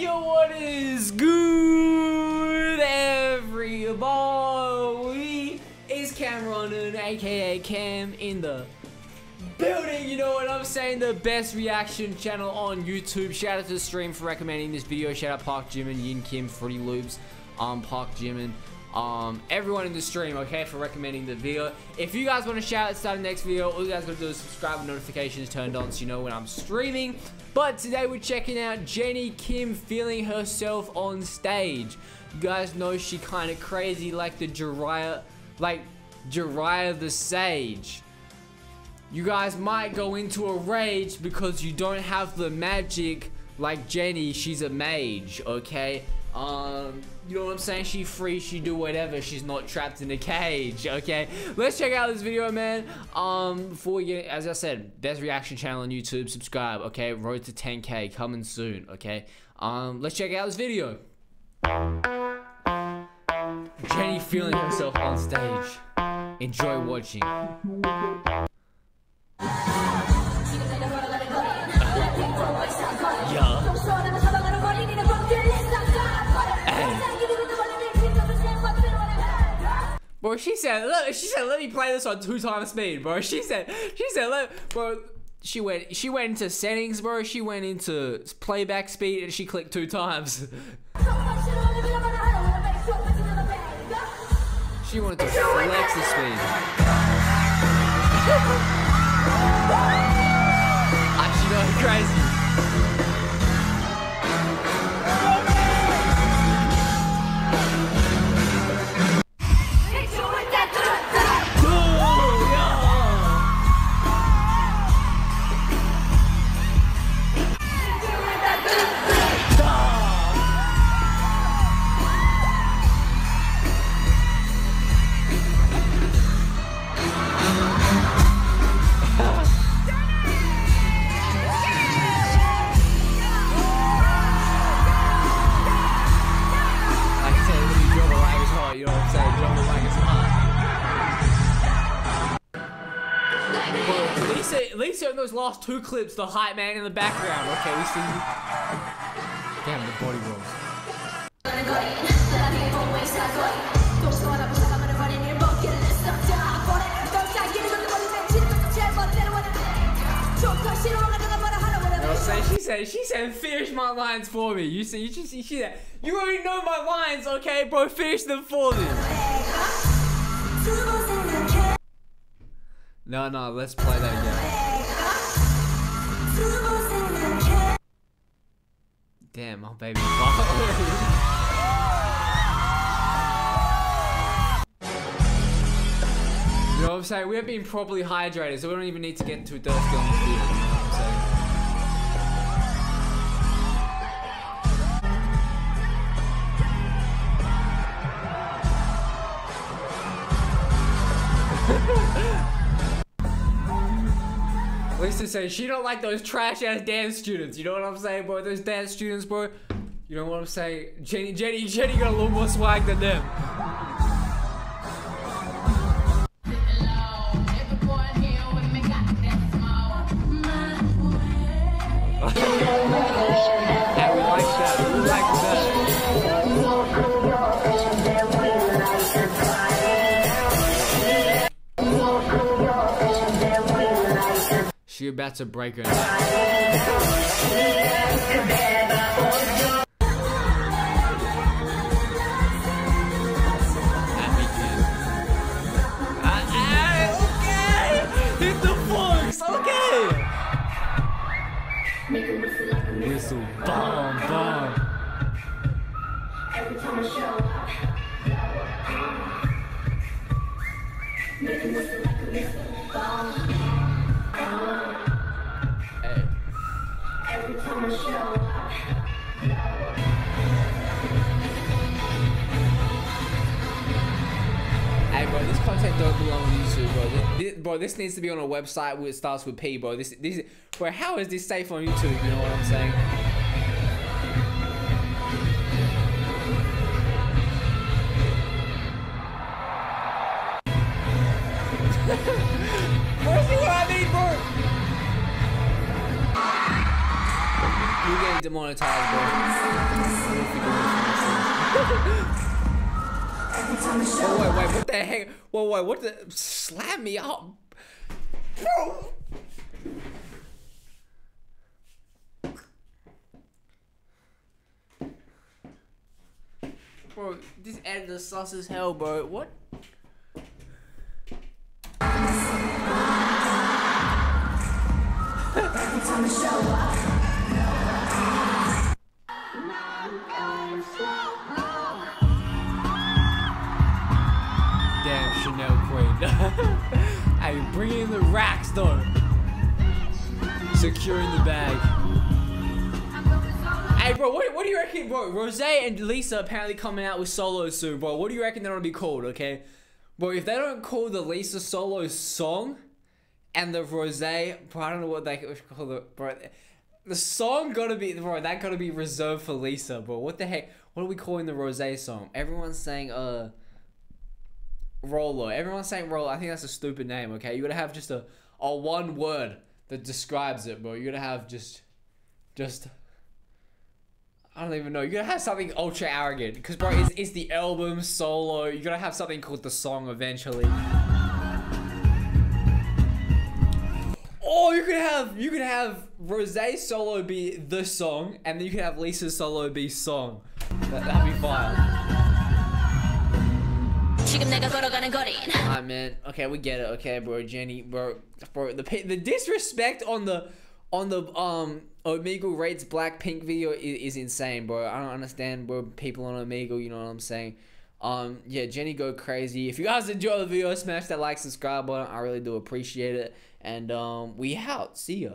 Yo, what is good, everybody? It's Cam Ronan, aka Cam, in the building. You know what I'm saying? The best reaction channel on YouTube. Shout out to the stream for recommending this video. Shout out Park Jimin, Yin Kim, Fruity Loops, Park Jimin, everyone in the stream, okay, for recommending the video. If you guys want to shout out at the start of the next video, all you guys gotta do is subscribe with notifications turned on so you know when I'm streaming. But today we're checking out Jennie Kim feeling herself on stage. You guys know she kind of crazy like the Jiraiya, the Sage. You guys might go into a rage because you don't have the magic like Jennie. She's a mage, okay? You know what I'm saying? She free, she do whatever, she's not trapped in a cage, okay? Let's check out this video, man. Before we get, as I said, best reaction channel on YouTube, subscribe, okay? Road to 10K, coming soon, okay? Let's check out this video. Jennie feeling herself on stage. Enjoy watching. Bro, she said, look, she said, let me play this on 2x speed, bro. She went into settings, bro. She went into playback speed and she clicked 2 times. She wanted to flex the speed. Actually, no, crazy. Lisa in those last 2 clips, the hype man in the background. Okay, we see. Damn, the body rolls. You know, she said, finish my lines for me. You see, you already know my lines, okay, bro? Finish them for me. No, let's play that again. Damn, my baby. You know what I'm saying? We have been properly hydrated, so we don't even need to get too thirsty on this video. You know what I'm saying? Lisa says she don't like those trash ass dance students. You know what I'm saying, boy? Those dance students, bro. You know what I'm saying? Jennie got a little more swag than them. You're about to break her. Okay, hit the forks. Okay. Whistle, bomb, bomb. Every time I show up, make it whistle like a whistle, bomb. Hey bro, this content don't belong on YouTube, bro. This needs to be on a website where it starts with P, bro. Bro, how is this safe on YouTube? You know what I'm saying? Bro, see what I mean, bro? You're getting demon monetized, bro. Oh, wait, wait, what the heck? Whoa, wait, what the? Slap me out, bro. Bro, this editor sauce is hell, bro. What? Every time I show up, damn Chanel Queen. I'm bringing the racks though. Securing the bag. Hey bro, what do you reckon, bro? Rosé and Lisa apparently coming out with solos soon, bro. What do you reckon they're gonna be called, okay? Bro, if they don't call the Lisa solo song and the Rosé, bro, I don't know what they call it, bro. The song gotta be, bro, that gotta be reserved for Lisa, bro. What the heck? What are we calling the Rosé song? Everyone's saying, Roller. Everyone's saying Roller. I think that's a stupid name, okay? You gotta have just a one word that describes it, bro. You gotta have just, I don't even know. You gotta have something ultra arrogant. Because, bro, it's the album, solo. You gotta have something called the song eventually. Oh, you could have Rosé's solo be the song, and then you could have Lisa's solo be song. That'd be fire. Alright, man. Okay, we get it. Okay, bro, Jennie, bro, the disrespect on the Omegle rates BLACKPINK video is insane, bro. I don't understand, bro. People on Omegle, you know what I'm saying? Yeah, Jennie go crazy. If you guys enjoy the video, smash that like, subscribe button. I really do appreciate it. And we out. See ya.